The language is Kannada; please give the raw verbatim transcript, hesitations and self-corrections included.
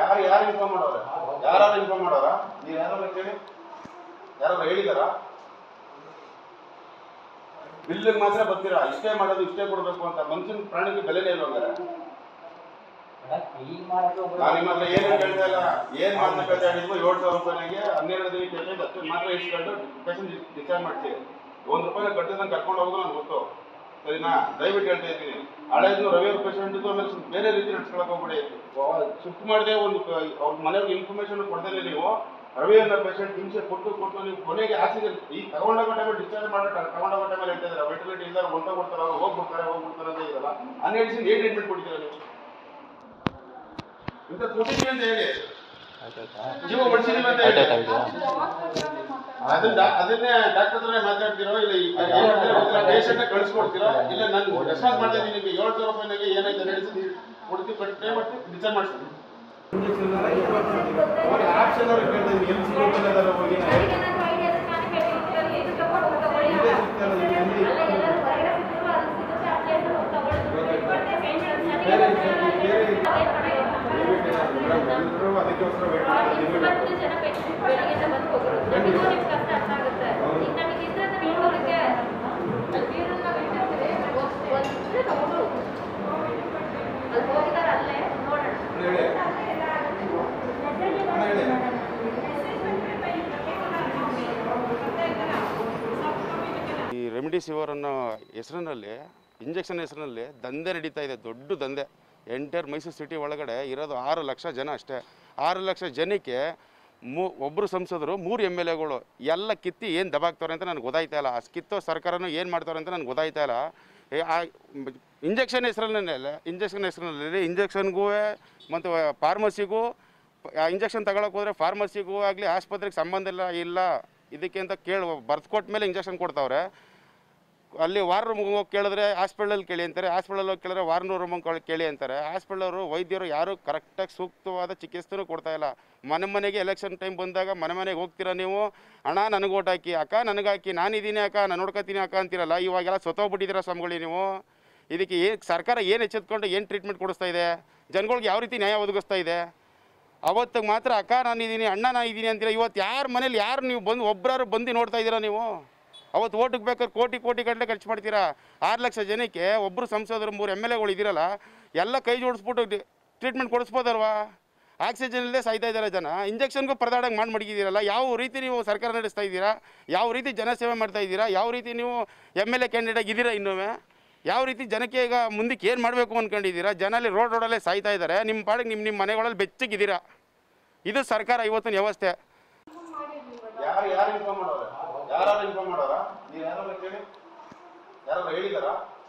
ಯಾರು ಯಾರು ಇನ್ಫಾರ್ಮ್ ಮಾಡೋರು ಯಾರು ಇನ್ಫಾರ್ಮ್ ಮಾಡೋರಾ ನೀವು ಯಾರು ಕೇಳಿ ಯಾರು ಹೇಳಿದಾರಾ ಬಿಲ್ಗೆ ಮಾತ್ರ ಬರ್ತೀರಾ ಇಷ್ಟೇ ಮಾಡೋದು ಇಷ್ಟೇ ಕೊಡಬೇಕು ಅಂತ ಮನುಷ್ಯನ ಪ್ರಾಣಿಗೆ ಬೆಲೆನೇ ಇಲ್ಲ ಅಂದ್ರೆ ನಾನು ನಿಮ್ಮ ಹತ್ರ ಏನು ಹೇಳ್ತಾ ಇಲ್ಲ ಏನು ಮಾತ್ರ ಕತೆ ಹೇಳಿದ್ರು ಏಳು ಸಾವಿರ ರೂಪಾಯಿಗೆ ಹನ್ನೆರಡು ದಿನ ಕೇಳಿ ಹತ್ತು ಮಾತ್ರ ಇಸ್ಕೊಂಡು ಪೇಷಂಟ್ ಡಿಸ್ಚಾರ್ಜ್ ಮಾಡ್ತೀವಿ ಒಂದು ರೂಪಾಯಿ ಕಟ್ಟಿದಂಗೆ ಕರ್ಕೊಂಡು ಹೋಗೋದು ನನಗೆ ಗೊತ್ತು ಸರಿನಾ ದಯವಿಟ್ಟು ಹೇಳ್ತಾ ಇದ್ದೀನಿ ಹಳೆಯದು ರವಿಯವ್ರ ಪೇಷಂಟ್ ಆಮೇಲೆ ಬೇರೆ ರೀತಿ ನಡ್ಸ್ಕೊಳಕ್ ಹೋಗ್ಬಿಡಿ ಶಿಫ್ಟ್ ಮಾಡಿದೆ ಒಂದು ಅವ್ರ ಮನೆಯವ್ರಿಗೆ ಇನ್ಫಾರ್ಮೇಶನ್ ಕೊಡ್ತೇನೆ ನೀವು ರವಿಯವ್ರ ಪೇಷಂಟ್ ಹಿಂಸೆ ಕೊಟ್ಟು ಕೊಟ್ಟು ನೀವು ಕೊನೆಗೆ ಆಕ್ಸಿಜನ್ ಈಗ ತಗೊಂಡೋಗೋ ಟೈಮಲ್ಲಿ ಡಿಸ್ಚಾರ್ಜ್ ಮಾಡಿ ತಗೊಂಡೋಗೋ ಟೈಮಲ್ಲಿ ಹೇಳ್ತಾ ಇದ್ದಾರೆ ವೆಂಟಿಲೇಟರ್ ಇದ್ದಾರೆ ಹೊಂಟೋ ಕೊಡ್ತಾರೆ ಅವ್ರು ಹೋಗ್ಬಿಡ್ತಾರೆ ಹೋಗ್ಬಿಡ್ತಾರೆ ಅಂತ ಇದಲ್ಲ ಹನ್ನೆರಡು ಏನು ಟ್ರೀಟ್ಮೆಂಟ್ ಕೊಡ್ತೀರಾ ನೀವು ಇಂಥ ಕೊಟ್ಟಿದ್ದೀವಿ ಅಂತ ಹೇಳಿ ಜೀವ ಉಳಿಸಿದೀವಿ ಅಂತ ಹೇಳಿ ಅದನ್ನ ಅದನ್ನೇ ಡಾಕ್ಟರ್ ಹತ್ರ ಮಾತಾಡ್ತಿರೋ ಇಲ್ಲ ಈ ಪೇಷಂಟ್ ಕಳಿಸ್ಕೊಡ್ತಿರೋ ಇಲ್ಲ ನಾನು ರೆಸ್ಪಾನ್ಸ್ ಮಾಡ್ತಾ ಇದ್ದೀನಿ ನಿಮಗೆ ಏಳು ಸಾವಿರ ರೂಪಾಯಿನಾಗೆ ಏನಾಯ್ತು ನಡೆಸಿ ಕೊಡ್ತೀವಿ ಬಟ್ ಪೇ ಮಾಡ್ತೀವಿ ಡಿಸೈಡ್ ಮಾಡಿಸ್ತೀನಿ ಆಪ್ಷನ್ ಅವ್ರು ಕೇಳಿದೆ ಎಲ್ಲಿ ಸಿಗೋದಿಲ್ಲ ಹೋಗಿ ಅದಕ್ಕೋಸ್ಕರ ವೇಟ್ ಈ ರೆಮಿಡಿಸಿವರ್ ಅನ್ನೋ ಹೆಸರಿನಲ್ಲಿ ಇಂಜೆಕ್ಷನ್ ಹೆಸರಿನಲ್ಲಿ ದಂಧೆ ನಡೀತಾ ಇದೆ, ದೊಡ್ಡ ದಂಧೆ. ಎಂಟೈರ್ ಮೈಸೂರು ಸಿಟಿ ಒಳಗಡೆ ಇರೋದು ಆರು ಲಕ್ಷ ಜನ ಅಷ್ಟೇ. ಆರು ಲಕ್ಷ ಜನಕ್ಕೆ ಮೂ ಒಬ್ಬರು ಸಂಸದರು, ಮೂರು ಎಮ್ ಎಲ್ ಎಗಳು ಎಲ್ಲ ಕಿತ್ತಿ ಏನು ದಬಾಕ್ತಾರೆ ಅಂತ ನನಗೆ ಗೊತ್ತಾಯ್ತಾ ಇಲ್ಲ. ಆ ಕಿತ್ತೋ ಸರ್ಕಾರನೂ ಏನು ಮಾಡ್ತಾರೆ ಅಂತ ನನಗೆ ಗೊತ್ತಾಯ್ತಾ ಇಲ್ಲ. ಆ ಇಂಜೆಕ್ಷನ್ ಹೆಸರಲ್ಲೇ ಇಂಜೆಕ್ಷನ್ ಹೆಸರಿನಲ್ಲಿ ಇಂಜೆಕ್ಷನ್ಗೂ ಮತ್ತು ಫಾರ್ಮಸಿಗೂ ಇಂಜೆಕ್ಷನ್ ತಗೊಳಕ್ಕೆ ಹೋದರೆ ಫಾರ್ಮಸಿಗೂ ಆಗಲಿ ಆಸ್ಪತ್ರೆಗೆ ಸಂಬಂಧ ಇಲ್ಲ ಇಲ್ಲ ಇದಕ್ಕೆ ಅಂತ ಕೇಳಿ ಬರ್ಕೊಟ್ಟ ಮೇಲೆ ಇಂಜೆಕ್ಷನ್ ಕೊಡ್ತಾವ್ರೆ. ಅಲ್ಲಿ ವಾರ್ ರೂಮ್ಗೆ ಹೋಗಿ ಕೇಳಿದ್ರೆ ಹಾಸ್ಪಿಟ್ಲಲ್ಲಿ ಕೇಳಿ ಅಂತಾರೆ, ಹಾಸ್ಪಿಟಲಲ್ಲಿ ಹೋಗಿ ಕೇಳಿದ್ರೆ ವಾರ್ನ ರೂಮ್ಗೆ ಕೇಳಿ ಅಂತಾರೆ. ಹಾಸ್ಪಿಟ್ಲವರು ವೈದ್ಯರು ಯಾರೂ ಕರೆಕ್ಟಾಗಿ ಸೂಕ್ತವಾದ ಚಿಕಿತ್ಸೆನೂ ಕೊಡ್ತಾಯಿಲ್ಲ. ಮನೆ ಮನೆಗೆ ಎಲೆಕ್ಷನ್ ಟೈಮ್ ಬಂದಾಗ ಮನೆ ಮನೆಗೆ ಹೋಗ್ತೀರಾ ನೀವು, ಅಣ್ಣ ನನಗೆ ಓಟ್ ಹಾಕಿ, ಅಕ್ಕ ನನಗೆ ಹಾಕಿ, ನಾನಿದ್ದೀನಿ ಅಕ್ಕ, ನಾನು ನೋಡ್ಕೊತೀನಿ ಅಕ್ಕ ಅಂತೀರಲ್ಲ. ಇವಾಗೆಲ್ಲ ಸೊತ್ತೋಗ್ಬಿಟ್ಟಿದ್ದೀರಾ ಸ್ವಾಮಿಗಳು ನೀವು. ಇದಕ್ಕೆ ಏನು ಸರ್ಕಾರ ಏನು ಎಚ್ಚೆತ್ಕೊಂಡು ಏನು ಟ್ರೀಟ್ಮೆಂಟ್ ಕೊಡಿಸ್ತಾ ಇದೆ, ಜನಗಳಿಗೆ ಯಾವ ರೀತಿ ನ್ಯಾಯ ಒದಗಿಸ್ತಾ ಇದೆ? ಅವತ್ತಿಗೆ ಮಾತ್ರ ಅಕ್ಕ ನಾನಿದ್ದೀನಿ, ಅಣ್ಣ ನಾನು ಇದ್ದೀನಿ ಅಂತೀರ. ಇವತ್ತು ಯಾರ ಮನೇಲಿ ಯಾರು ನೀವು ಬಂದು ಒಬ್ಬರಾರು ಬಂದು ನೋಡ್ತಾ ಇದ್ದೀರಾ ನೀವು? ಅವತ್ತು ಓಟಿಗೆ ಬೇಕಾದ್ರೆ ಕೋಟಿ ಕೋಟಿ ಗಟ್ಟಲೆ ಖರ್ಚು ಮಾಡ್ತೀರಾ. ಆರು ಲಕ್ಷ ಜನಕ್ಕೆ ಒಬ್ಬರು ಸಂಸದರು, ಮೂರು ಎಮ್ ಎಲ್ ಎಗಳು ಇದ್ದೀರಲ್ಲ, ಎಲ್ಲ ಕೈ ಜೋಡಿಸ್ಬಿಟ್ಟು ಟ್ರೀಟ್ಮೆಂಟ್ ಕೊಡಿಸ್ಬೋದಲ್ವಾ? ಆಕ್ಸಿಜನಲ್ಲೇ ಸಾಯ್ತಾ ಇದ್ದಾರೆ ಜನ. ಇಂಜೆಕ್ಷನ್ಗೂ ಪರದಾಡಕ್ಕೆ ಮಾಡಿ ಮಡಗಿದ್ದೀರಲ್ಲ. ಯಾವ ರೀತಿ ನೀವು ಸರ್ಕಾರ ನಡೆಸ್ತಾ ಇದ್ದೀರಾ? ಯಾವ ರೀತಿ ಜನಸೇವೆ ಮಾಡ್ತಾ ಇದ್ದೀರಾ? ಯಾವ ರೀತಿ ನೀವು ಎಮ್ ಎಲ್ ಎ ಕ್ಯಾಂಡಿಡೇಟ್ ಆಗಿದ್ದೀರಾ? ಇನ್ನೂ ಯಾವ ರೀತಿ ಜನಕ್ಕೆ ಈಗ ಮುಂದಕ್ಕೆ ಏನು ಮಾಡಬೇಕು ಅಂದ್ಕೊಂಡಿದ್ದೀರಾ? ಜನ ಅಲ್ಲಿ ರೋಡ್ ರೋಡಲ್ಲೇ ಸಾಯ್ತಾ ಇದ್ದಾರೆ. ನಿಮ್ಮ ಪಾಡಿಗೆ ನಿಮ್ಮ ನಿಮ್ಮ ಮನೆಗಳಲ್ಲಿ ಬೆಚ್ಚಗಿದ್ದೀರಾ. ಇದು ಸರ್ಕಾರ ಇವತ್ತಿನ ವ್ಯವಸ್ಥೆ. ಯಾರು ಇನ್ಫಾರ್ಮ್ ಮಾಡೋರು ಯಾರು ಇನ್ಫಾರ್ಮ್ ಮಾಡೋರಾ ನೀವು ಯಾರು ಕೇಳಿ ಯಾರು ಹೇಳಿದಾರಾ?